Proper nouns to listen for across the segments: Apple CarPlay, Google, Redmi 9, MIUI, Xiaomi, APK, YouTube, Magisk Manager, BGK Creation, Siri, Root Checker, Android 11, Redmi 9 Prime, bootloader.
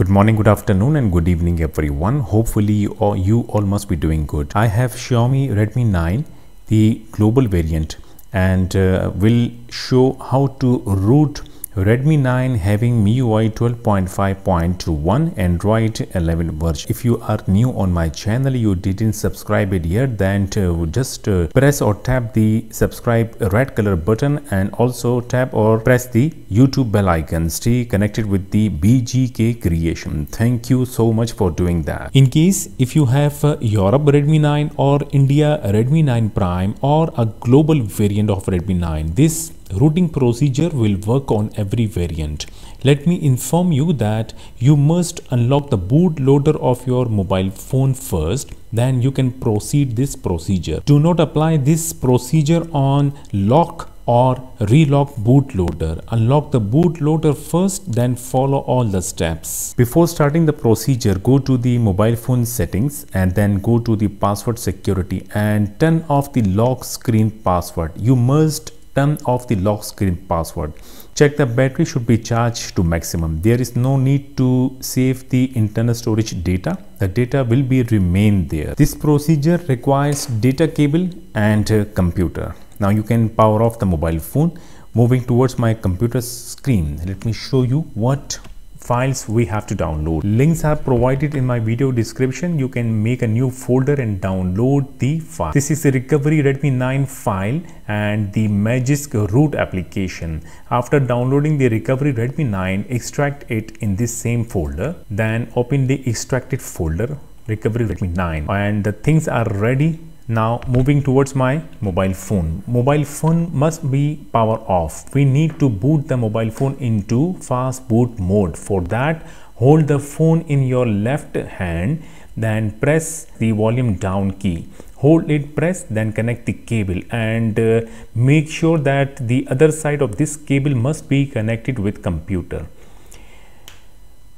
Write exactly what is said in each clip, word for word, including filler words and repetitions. Good morning, good afternoon and good evening everyone. Hopefully you all, you all must be doing good. I have Xiaomi Redmi nine, the global variant, and uh, will show how to root Redmi nine having M I U I twelve point five point one Android eleven version. If you are new on my channel, you didn't subscribe it yet, then to just uh, press or tap the subscribe red color button and also tap or press the YouTube bell icon. Stay connected with the B G K Creation. Thank you so much for doing that. In case if you have uh, Europe Redmi nine or India Redmi nine Prime or a global variant of Redmi nine, this routing procedure will work on every variant. Let me inform you that you must unlock the bootloader of your mobile phone first, then you can proceed this procedure. Do not apply this procedure on lock or relock bootloader. Unlock the bootloader first, then follow all the steps. Before starting the procedure, go to the mobile phone settings and then go to the password security and turn off the lock screen password. You must turn off the lock screen password. Check the battery should be charged to maximum. There is no need to save the internal storage data. The data will be remain there. This procedure requires data cable and uh, computer. Now you can power off the mobile phone. Moving towards my computer screen, let me show you what files we have to download. Links are provided in my video description. You can make a new folder and download the file. This is the recovery Redmi nine file and the Magisk root application. After downloading the recovery Redmi nine, extract it in this same folder. Then open the extracted folder, recovery Redmi nine, and the things are ready. Now moving towards my mobile phone. Mobile phone must be power off. We need to boot the mobile phone into fast boot mode. For that, hold the phone in your left hand, then press the volume down key. Hold it pressed, then connect the cable and uh, make sure that the other side of this cable must be connected with computer.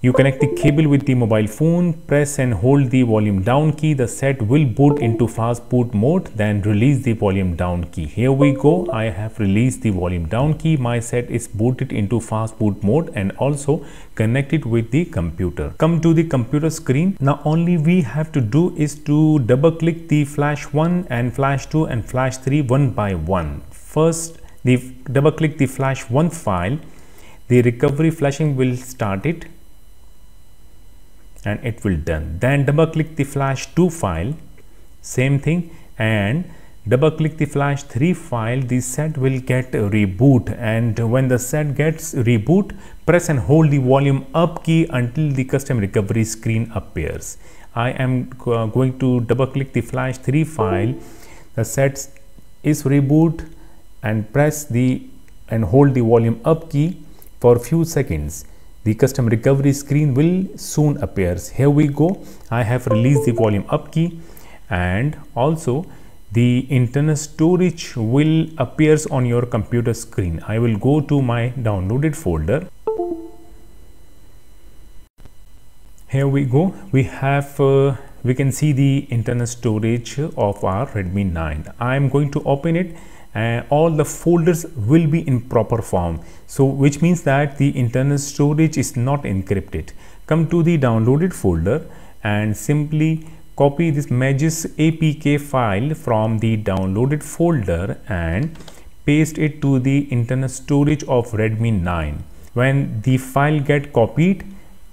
You connect the cable with the mobile phone, press and hold the volume down key. The set will boot into fast boot mode, then release the volume down key. Here we go. I have released the volume down key. My set is booted into fast boot mode and also connected with the computer. Come to the computer screen. Now only we have to do is to double click the flash one and flash two and flash three one by one. First, the double click the flash one file. The recovery flashing will start it. And it will done. Then double click the flash two file, same thing, and double click the flash three file. The set will get reboot, and when the set gets reboot, press and hold the volume up key until the custom recovery screen appears. I am uh, going to double click the flash three file. The set is reboot, and press the and hold the volume up key for few seconds. The custom recovery screen will soon appear. Here we go. I have released the volume up key, and also the internal storage will appear on your computer screen. I will go to my downloaded folder. Here we go. We have uh, we can see the internal storage of our Redmi nine. I am going to open it. Uh, all the folders will be in proper form, so which means that the internal storage is not encrypted. Come to the downloaded folder and simply copy this Magisk A P K file from the downloaded folder and paste it to the internal storage of Redmi nine. When the file get copied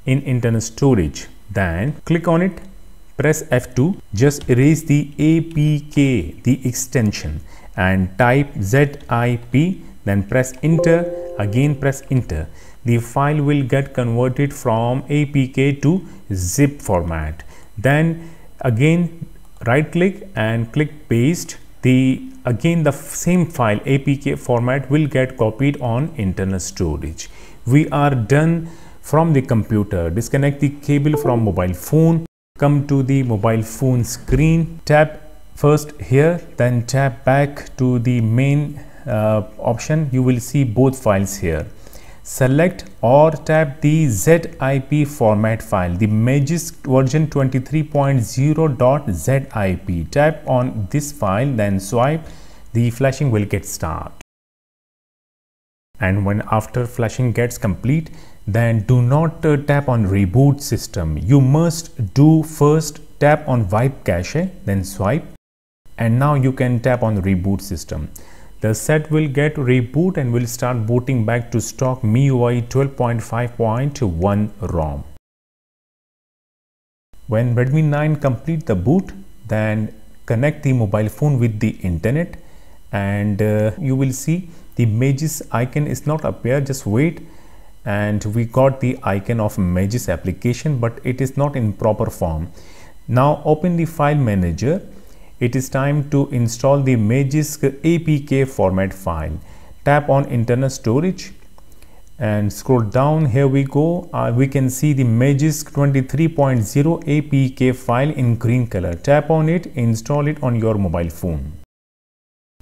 in internal storage, then click on it, press F two, just erase the A P K, the extension, and type zip, then press enter. Again press enter. The file will get converted from A P K to zip format. Then again right click and click paste. The again the same file A P K format will get copied on internal storage. We are done from the computer. Disconnect the cable from mobile phone. Come to the mobile phone screen. Tap first here, then tap back to the main uh, option. You will see both files here. Select or tap the zip format file, the Magisk version twenty-three point zero dot zip. Tap on this file, then swipe. The flashing will get started. And when after flashing gets complete, then do not uh, tap on reboot system. You must do first tap on wipe cache, then swipe, and now you can tap on reboot system. The set will get reboot and will start booting back to stock M I U I twelve point five point one ROM. When Redmi nine complete the boot, then connect the mobile phone with the internet, and uh, you will see the Magisk icon is not appear. Just wait, and we got the icon of Magisk application, but it is not in proper form. Now open the file manager. It is time to install the Magisk A P K format file. Tap on internal storage and scroll down. Here we go. Uh, we can see the Magisk twenty-three point zero A P K file in green color. Tap on it, install it on your mobile phone.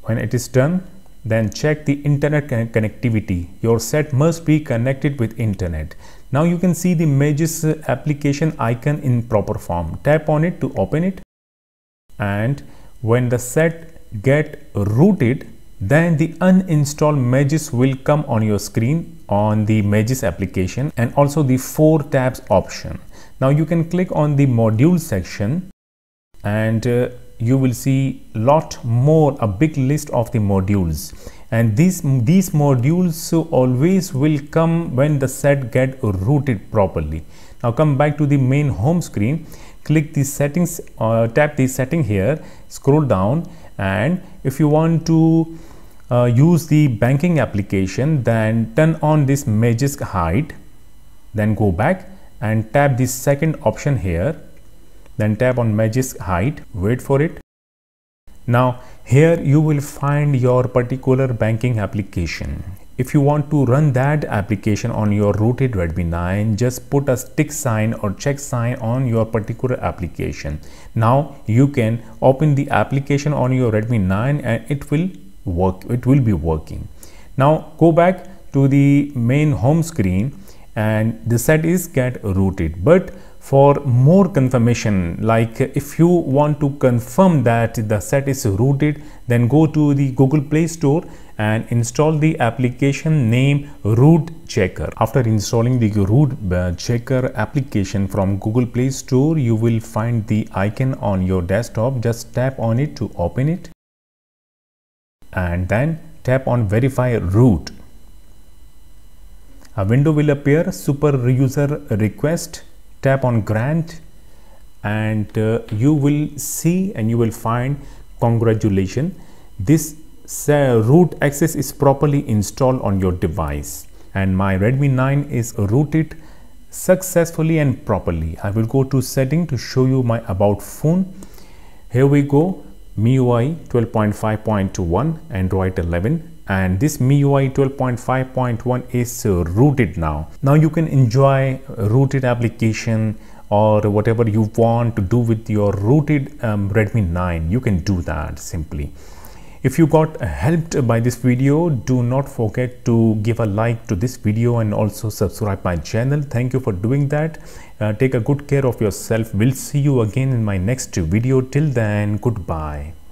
When it is done, then check the internet connectivity. Your set must be connected with internet. Now you can see the Magisk application icon in proper form. Tap on it to open it. And when the set get rooted, then the uninstalled Magisk will come on your screen on the Magisk application, and also the four tabs option. Now you can click on the module section, and uh, you will see lot more, a big list of the modules, and these these modules so always will come when the set get rooted properly. Now come back to the main home screen. Click the settings, uh, tap the setting here, scroll down, and if you want to uh, use the banking application, then turn on this Magisk hide, then go back and tap the second option here, then tap on Magisk hide, wait for it. Now here you will find your particular banking application. If you want to run that application on your rooted Redmi nine, just put a tick sign or check sign on your particular application. Now you can open the application on your Redmi nine and it will work, it will be working. Now go back to the main home screen, and the set is get rooted. But for more confirmation, like if you want to confirm that the set is rooted, then go to the Google Play Store and install the application name Root Checker. After installing the Root Checker application from Google Play Store, you will find the icon on your desktop. Just tap on it to open it, and then tap on verify root. A window will appear, super user request. Tap on grant, and uh, you will see and you will find congratulations, this So root access is properly installed on your device, and my Redmi nine is rooted successfully and properly. I will go to setting to show you my about phone. Here we go, M I U I twelve point five point one, Android eleven, and this M I U I twelve point five point one is rooted now. Now you can enjoy rooted application or whatever you want to do with your rooted um, Redmi nine. You can do that simply. If you got helped by this video, do not forget to give a like to this video and also subscribe my channel. Thank you for doing that. Uh, take a good care of yourself. We'll see you again in my next video. Till then, goodbye.